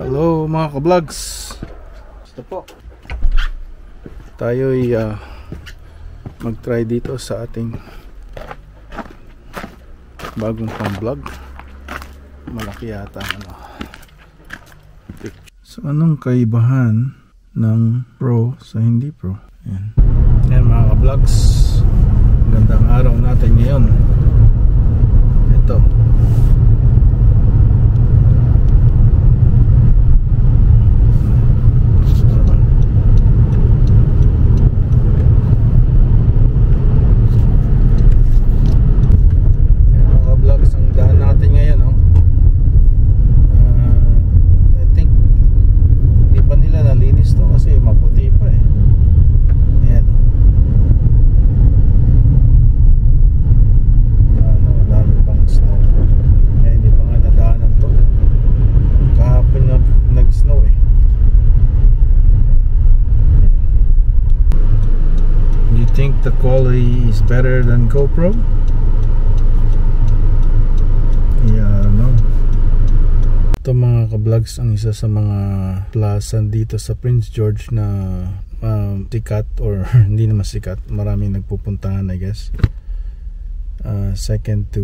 Hello mga kablogs. Gusto po tayo'y mag-try dito sa ating bagong pang-vlog. Malaki yata ano. So anong kaibahan ng pro sa hindi pro? Ayan, ayan mga ka-vlogs, gandang araw natin ngayon. Ito the quality is better than GoPro. Yeah, I don't know. Ito mga kablogs, ang isa sa mga plaza dito sa Prince George na sikat or hindi naman sikat, maraming nagpupuntahan I guess. Second to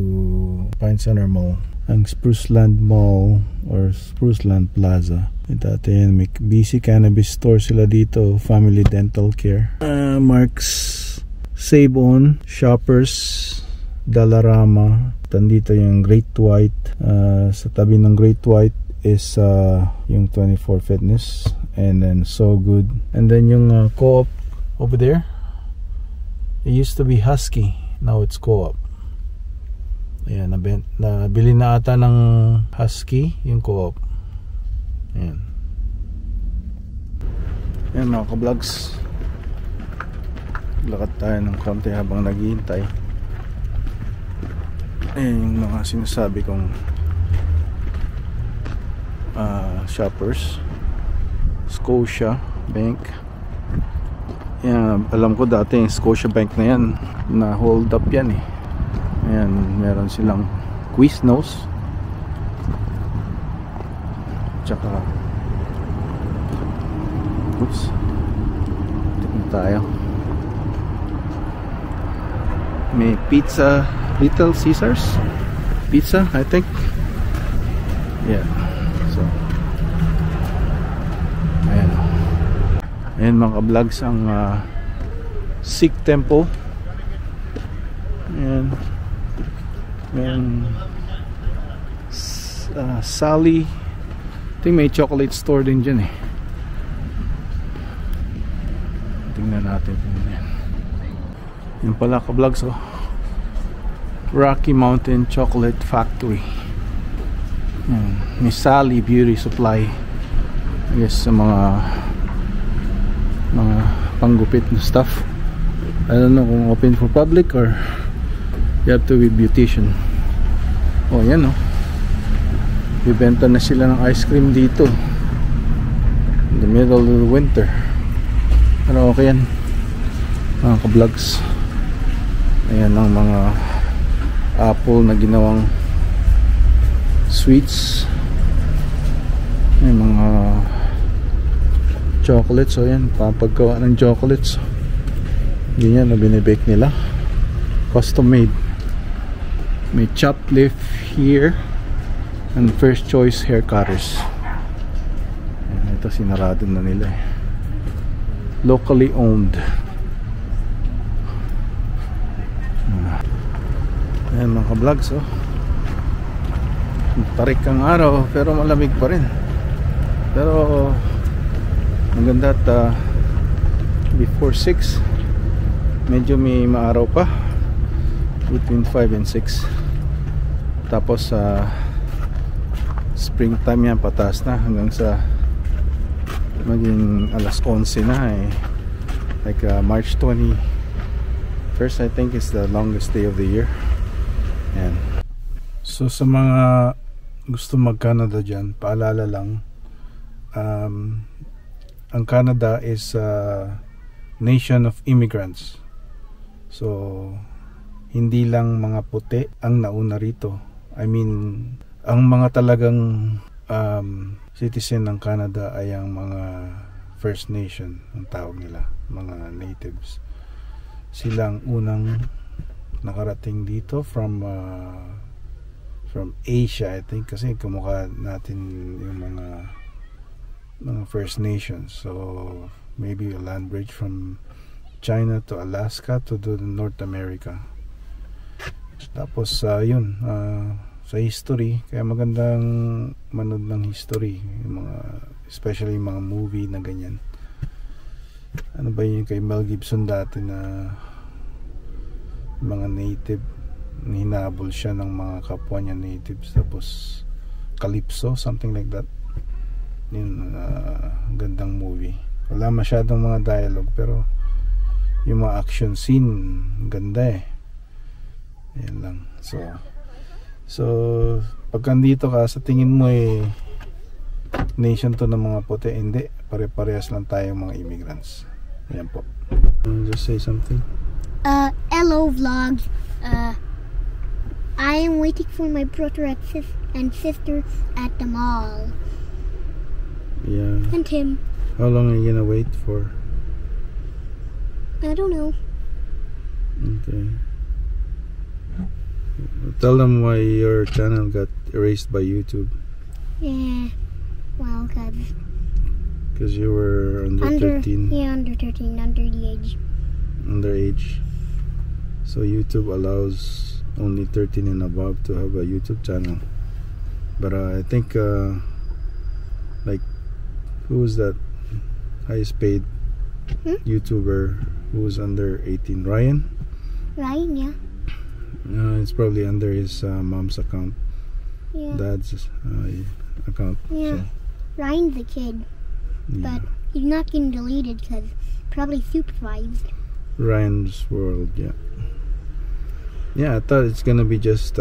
Pine Center Mall, ang Spruce Land Mall or Spruce Land Plaza. Dati yan, may BC cannabis store sila dito, family dental care, Mark's, Save On, Shoppers, Dalarama. Dito yung Great White, sa tabi ng Great White is yung 24 Fitness, and then So Good, and then yung Co-op over there. It used to be Husky, now it's Co-op. Ayan, nabili na ata ng Husky yung Co-op. Ayan, ayan mga kablogs, lakad tayo ng konti habang naghihintay. Ayan yung mga sinasabi kong Shoppers, Scotia Bank. Ayan, alam ko dati yung Scotia Bank na yan, na hold up yan eh. Ayan, meron silang Quiznos tsaka oops, tignan tayo, may pizza, Little Caesars pizza I think. Yeah, so ayan, ayan mga kablogs, ang Sikh Temple. Ayan, and Sally, I think may chocolate store din dyan eh. Tingnan natin yan. Yung pala ka-vlogs, oh, Rocky Mountain Chocolate Factory. May Sally Beauty Supply, I guess sa mga panggupit na stuff. I don't know kung open for public or you have to be beautician. Oh, yan o. Bibenta na sila ng ice cream dito in the middle of the winter. Pero okay yan mga ka-vlogs. Ayan ang mga apple na ginawang sweets. May mga chocolates. O yan, papagkawa ng chocolates. Yun yan na binibake nila, custom made. May chopped leaf here and First Choice hair cutters. Ayan, ito sinarado na nila eh. Locally owned. Ayan mga ka-vlogs, oh, tarik ang araw pero malamig pa rin, pero maganda at before 6 medyo may maaraw pa, between 5 and 6. Tapos sa springtime yan, pataas na hanggang sa maging alas 11 na eh. Like March 21st I think is the longest day of the year. Yan. So sa mga gusto mag Canada dyan, paalala lang, ang Canada is nation of immigrants. So, hindi lang mga puti ang nauna rito. I mean, ang mga talagang citizen ng Canada ay ang mga First Nation, ang tawag nila, mga natives. Silang unang nakarating dito from Asia, I think, kasi kumukha natin yung mga First Nations. So, maybe a land bridge from China to Alaska to the North America. Tapos, yun, sa history, kaya magandang manood ng history, yung mga, especially yung mga movie na ganyan. Ano ba yun kay Mel Gibson dati na mga native, hinabol siya ng mga kapwa niya natives, tapos Calypso, something like that. Yun, gandang movie. Wala masyadong mga dialogue, pero yung mga action scene, ganda eh. Ayan lang. So pagka dito ka, sa tingin mo eh nation to ng mga puti, hindi, pare-parehas lang tayo mga immigrants. Ayan po. Just say something. Hello vlog. I am waiting for my brother and sister at the mall. Yeah. And him. How long are you gonna wait for? I don't know. Okay. Tell them why your channel got erased by YouTube. Yeah, well, because you were under 13. Yeah, under 13, underage. Underage. So YouTube allows only 13 and above to have a YouTube channel. But I think, like, who was that highest paid YouTuber who was under 18? Ryan? Ryan, yeah. It's probably under his mom's account, yeah. Dad's account. Yeah, so. Ryan's a kid, yeah. But he's not getting deleted because probably supervised. Ryan's World, yeah. Yeah, I thought it's gonna be just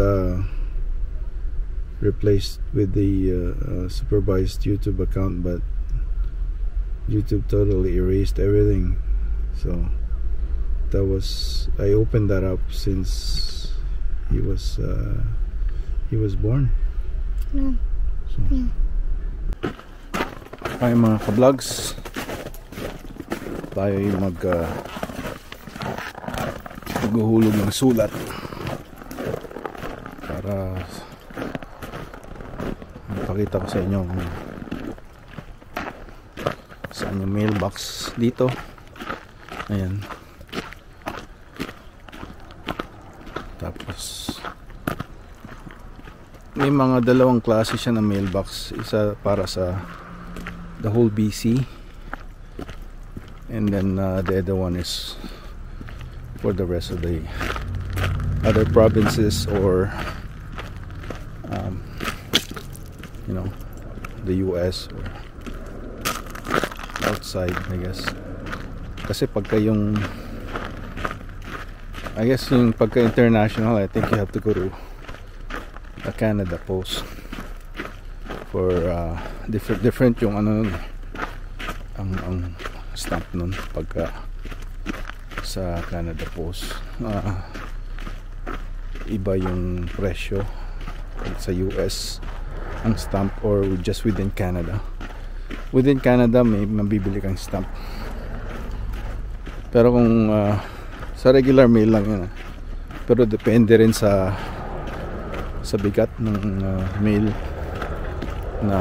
replaced with the supervised YouTube account, but YouTube totally erased everything. So that was, I opened that up since he was born. No. So. Yeah. Hi mga ka-vlogs. Tayo ay maghuhulog ng sulat para ipakita ko sa inyo kung saan yung mailbox dito. Ayan. Tapos may mga dalawang klase siya ng mailbox. Isa para sa the whole BC, and then the other one is for the rest of the other provinces or you know, the US or outside, I guess. Kasi pagka yung, I guess yung pagka international, I think you have to go to the Canada Post for different yung ano nun, ang stamp nun pagka sa Canada Post. Iba yung presyo sa US ang stamp, or just within Canada. Within Canada may mabibili kang stamp, pero kung sa regular mail lang yun. Pero depende rin sa bigat ng mail na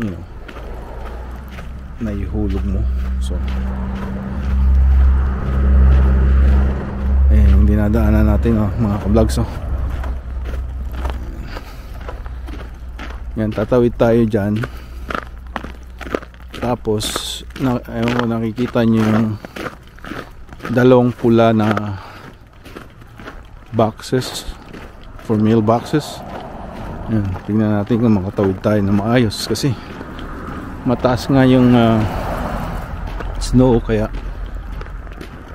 you know, na ihulog mo. So eh, yung dinadaanan natin, oh, mga ka-vlogs, oh. Yan, tatawid tayo dyan. Tapos nakikita nyo yung dalawang pula na boxes for mailboxes. Yan, tingnan natin kung makatawid tayo na maayos, kasi mataas nga yung snow, kaya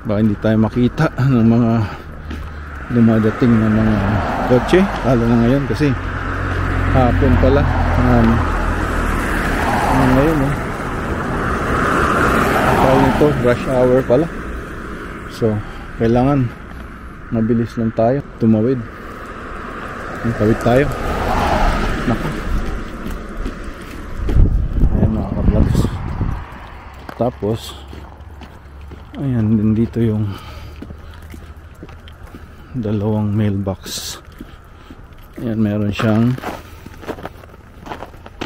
baka hindi tayo makita ng mga dumadating na mga kotse, lalo na ngayon kasi hapon pala ngayon, ko, rush hour pala. So, kailangan mabilis lang tayo, tumawid. Tawid tayo. Naka. Ayan mga kablogs. Tapos, ayan din dito yung dalawang mailbox. Ayan, meron siyang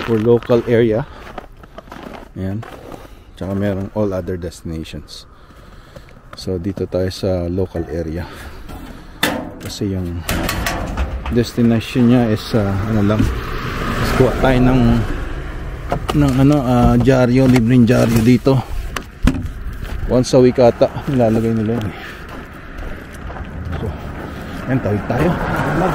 for local area. Ayan. Tsaka merong all other destinations. So dito tayo sa local area. Kasi yung destination niya is ano lang. Kuha tayo ng ano, dyaryo, libreng dyaryo dito. Once a week ata nilalagay nila yun. So, ayan, tawid tayo. Relax.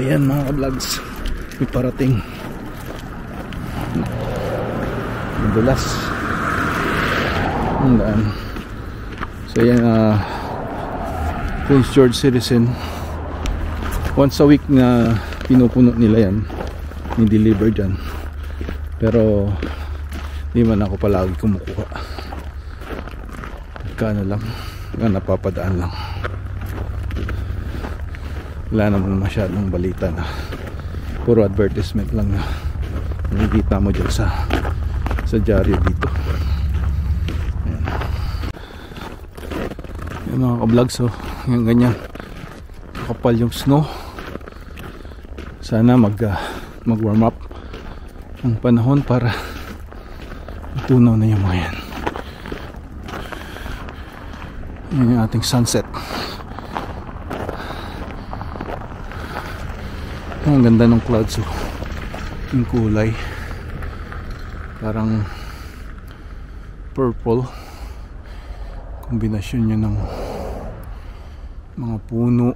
Ayan mga ka-vlogs, may parating madulas ang daan. So yan, Prince George Citizen, once a week na pinupuno nila yan, ni-deliver dyan. Pero di man ako palagi kumukuha, kano lang, napapadaan lang. Wala naman masyadong balita na, puro advertisement lang na nakikita mo dyan sa dyaryo dito. Ayan. Ayan mga ka-vlogs, so yung ganyan kapal yung snow. Sana mag warm up ang panahon para matunaw na yung mga yan. Ayan yung ating sunset. Ang ganda ng clouds, oh. Yung kulay parang purple, kombinasyon niya ng mga puno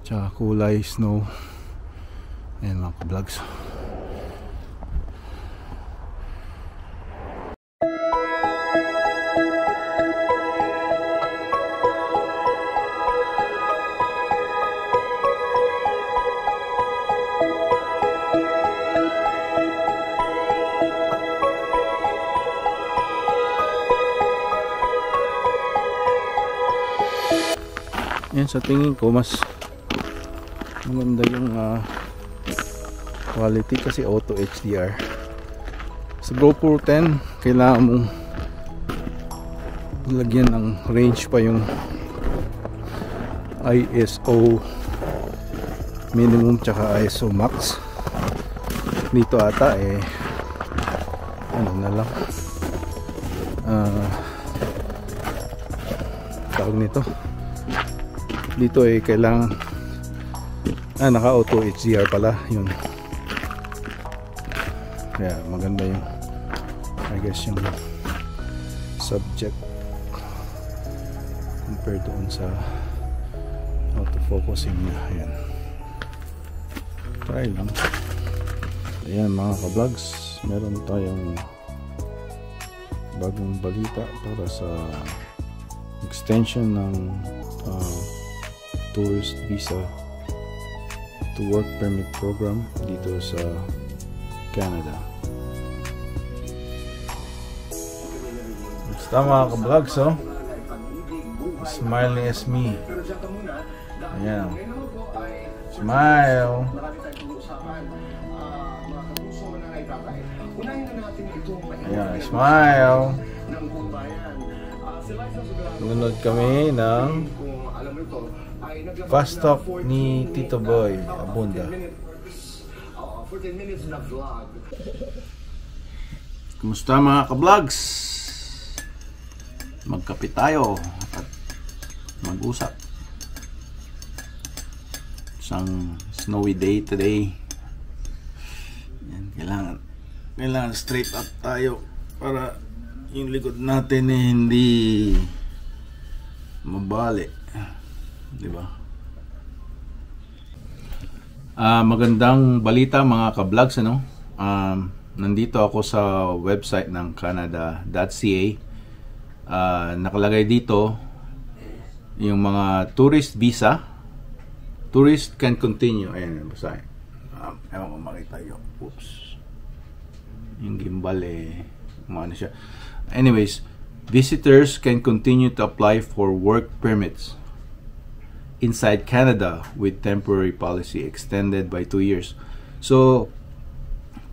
tsaka kulay snow. Ayan mga ka-vlogs. Sa tingin ko mas maganda yung quality kasi auto HDR. Sa GoPro 10 kailangan mong lagyan ng range pa yung ISO minimum tsaka ISO max. Dito ata eh ano na lang, tawag nito dito eh, kailangan naka auto HDR pala yun. Kaya maganda yung I guess yung subject compared doon sa autofocusing niya. Ayan, try lang. Ayan mga ka-vlogs, meron tayong bagong balita para sa extension ng tourist visa to work permit program dito sa Canada. Basta mga ka-vlogs, oh. Smiling as me. Ayan. Smile. Ayan, smile. Nunod kami ng fast talk ni Tito Boy Abunda. Kumusta mga ka-vlogs? Magkape tayo at mag-usap. Isang snowy day today. Yan, kailangan straight up tayo para yung likod natin eh, hindi mabalik. Diba? Magandang balita mga ka-vlogs, ano? Nandito ako sa website ng Canada.ca. Nakalagay dito yung mga tourist visa. Tourist can continue. Ayan, basahin. Ewan ko makita yun. Oops. Yung gimbal eh. Umano siya. Anyways, visitors can continue to apply for work permits inside Canada with temporary policy extended by 2 years. So,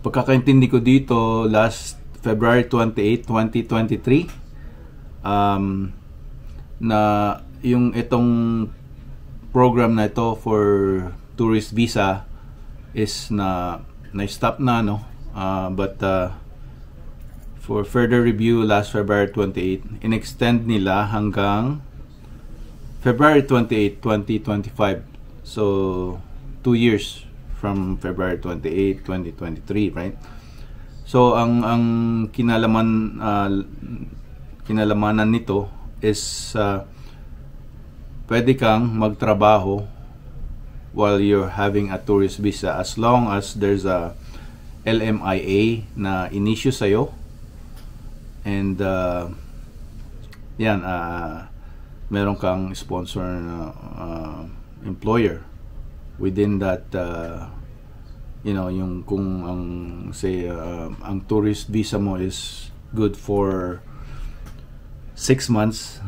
pagkakaintindi ko dito, last February 28, 2023, na yung itong program na ito for tourist visa is na-stop na, no? But for further review, last February 28, in-extend nila hanggang February 28, 2025. So, 2 years from February 28, 2023, right? So, ang kinalamanan nito is pwede kang magtrabaho while you're having a tourist visa as long as there's a LMIA na in-issue sa'yo. And yan, meron kang sponsor na employer within that, you know, yung kung ang say ang tourist visa mo is good for 6 months,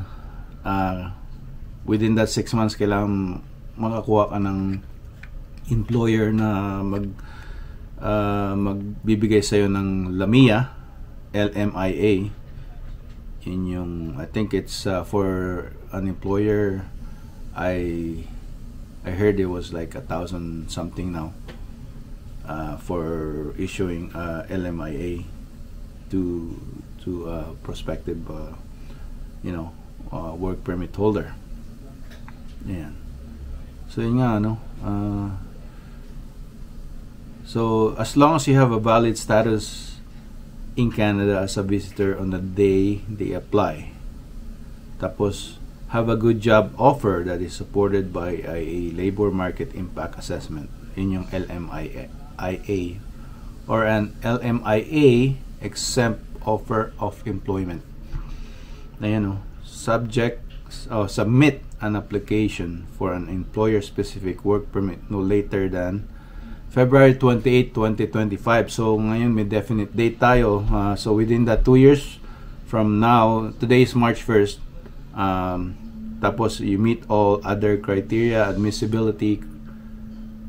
within that 6 months kailangan makakuha ka ng employer na magbibigay sa iyo ng LMIA. Yun yung, I think it's for an employer, I heard it was like 1,000 something now for issuing LMIA to prospective you know, work permit holder. Yeah. So yun nga, no? So as long as you have a valid status in Canada as a visitor on the day they apply, tapos have a good job offer that is supported by a labor market impact assessment, in yung LMIA, or an LMIA exempt offer of employment. Ayan, no? Submit an application for an employer-specific work permit no later than February 28, 2025. So ngayon may definite date tayo. So within that 2 years from now, today is March 1st. Tapos you meet all other criteria, admissibility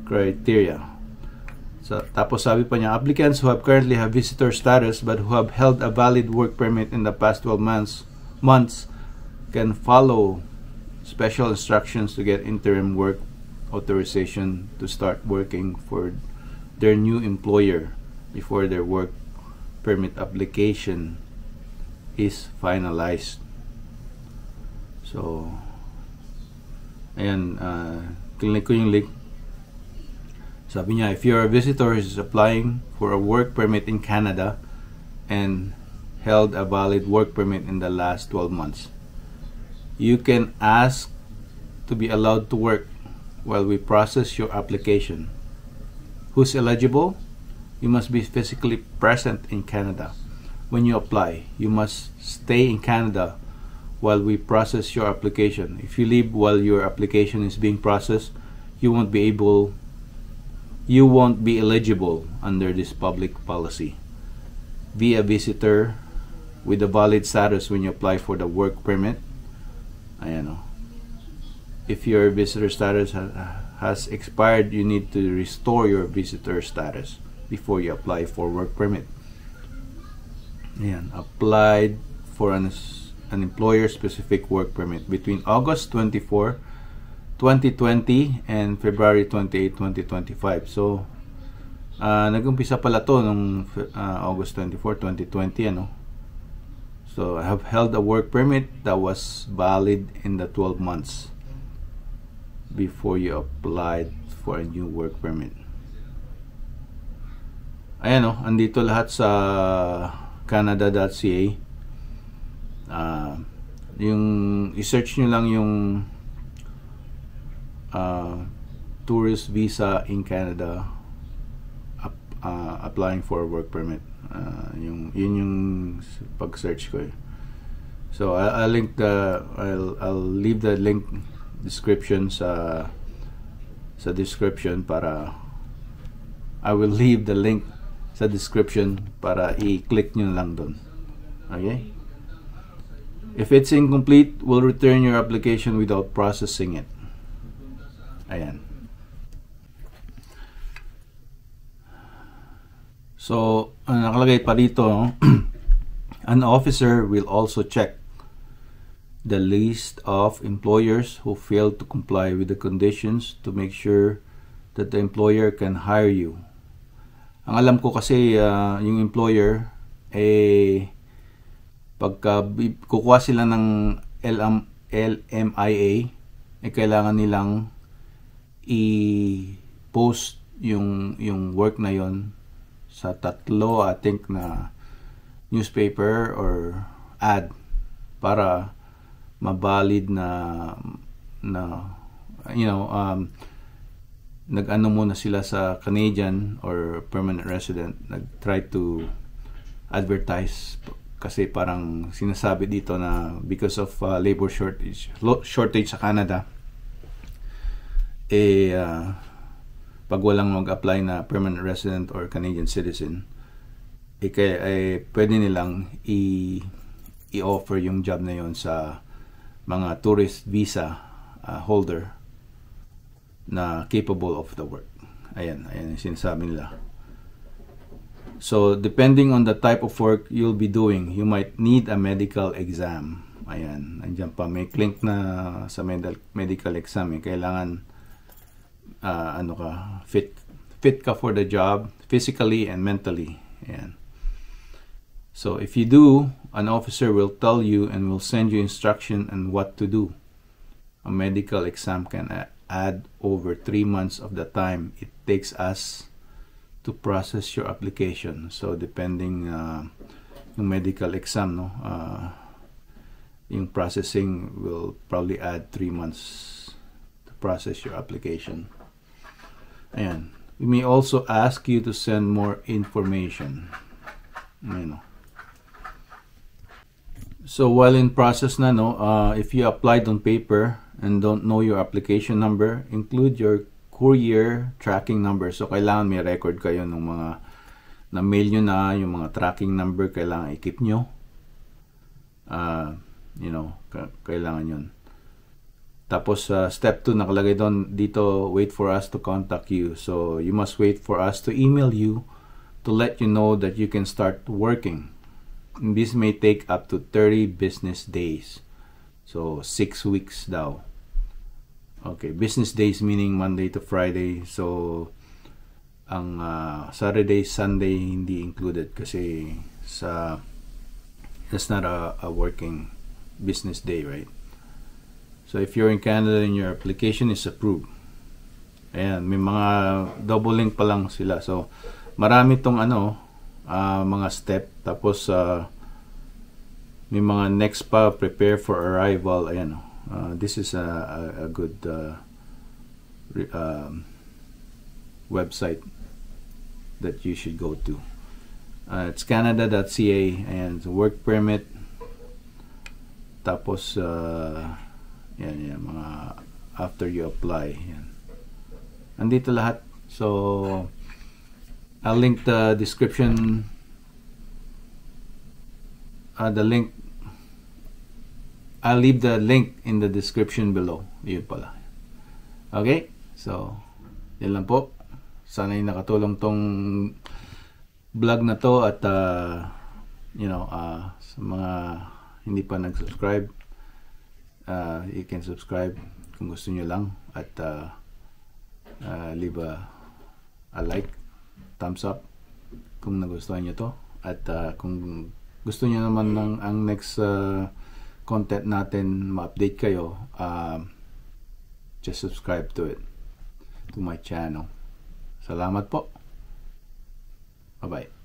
criteria. So tapos sabi pa niya, applicants who have currently have visitor status but who have held a valid work permit in the past 12 months can follow special instructions to get interim work authorization to start working for their new employer before their work permit application is finalized. So ayan, click ko yung link. Sabi niya, if you're a visitor who is applying for a work permit in Canada and held a valid work permit in the last 12 months, you can ask to be allowed to work while we process your application. Who's eligible? You must be physically present in Canada when you apply. You must stay in Canada while we process your application. If you leave while your application is being processed, you won't be eligible under this public policy. Be a visitor with a valid status when you apply for the work permit. Ayan, oh. If your visitor status has expired, you need to restore your visitor status before you apply for work permit. Ayan, applied for an employer-specific work permit between August 24, 2020 and February 28, 2025. So, nag-umpisa pala to nung August 24, 2020, ano? So, I have held a work permit that was valid in the 12 months before you applied for a new work permit. Ayan, oh, andito lahat sa Canada.ca. Yung i-search nyo lang yung tourist visa in Canada applying for a work permit. Yun yung pag-search ko eh. So I'll leave the link description sa description para I will leave the link sa description para i-click nyo lang dun. Okay? If it's incomplete, we'll return your application without processing it. Ayan. So, nakalagay pa dito, no? An officer will also check the list of employers who failed to comply with the conditions to make sure that the employer can hire you. Ang alam ko kasi yung employer eh pagka kukuha sila ng LMIA eh kailangan nilang i-post yung work na yon sa tatlo I think na newspaper or ad para mabalid na you know nag-ano muna sila sa Canadian or permanent resident, nag-try to advertise kasi parang sinasabi dito na because of labor shortage sa Canada eh pag walang mag-apply na permanent resident or Canadian citizen eh, kaya, pwede nilang i-offer yung job na yon sa mga tourist visa holder na capable of the work. Ayan yung sinasabi nila. So, depending on the type of work you'll be doing, you might need a medical exam. Ayan, nandiyan pa. May link na sa medical exam. Eh. Kailangan, ano ka, fit ka for the job, physically and mentally. Ayan. So, if you do, an officer will tell you and will send you instruction on what to do. A medical exam can add over 3 months of the time it takes us to process your application. So depending yung medical exam, no, yung processing will probably add 3 months to process your application. And we may also ask you to send more information. You know. So while in process na, no, if you applied on paper and don't know your application number, include your courier tracking number. So, kailangan may record kayo ng mga na-mail nyo na, yung mga tracking number, kailangan i-keep nyo. You know, kailangan yun. Tapos, step 2, nakalagay doon dito, wait for us to contact you. So, you must wait for us to email you to let you know that you can start working. And this may take up to 30 business days. So, 6 weeks daw. Okay, business days meaning Monday to Friday. So, ang Saturday, Sunday hindi included kasi sa that's not a working business day, right? So, if you're in Canada and your application is approved. Ayan, may mga double link pa lang sila. So, marami tong ano, mga step. Tapos, may mga next pa, prepare for arrival. Ayan, oh. This is a good website that you should go to. It's Canada.ca and work permit. Tapos, yan, mga after you apply. Yan. Andito lahat. So, I'll link the description. The link. I'll leave the link in the description below. Yun pala. Okay? So, yan lang po. Sana'y nakatulong tong vlog na to at you know, sa mga hindi pa nag-subscribe, you can subscribe kung gusto nyo lang at leave a like, thumbs up kung nagustuhan nyo to at kung gusto nyo naman ng ang next content natin ma-update kayo, just subscribe to it, to my channel. Salamat po. Bye bye.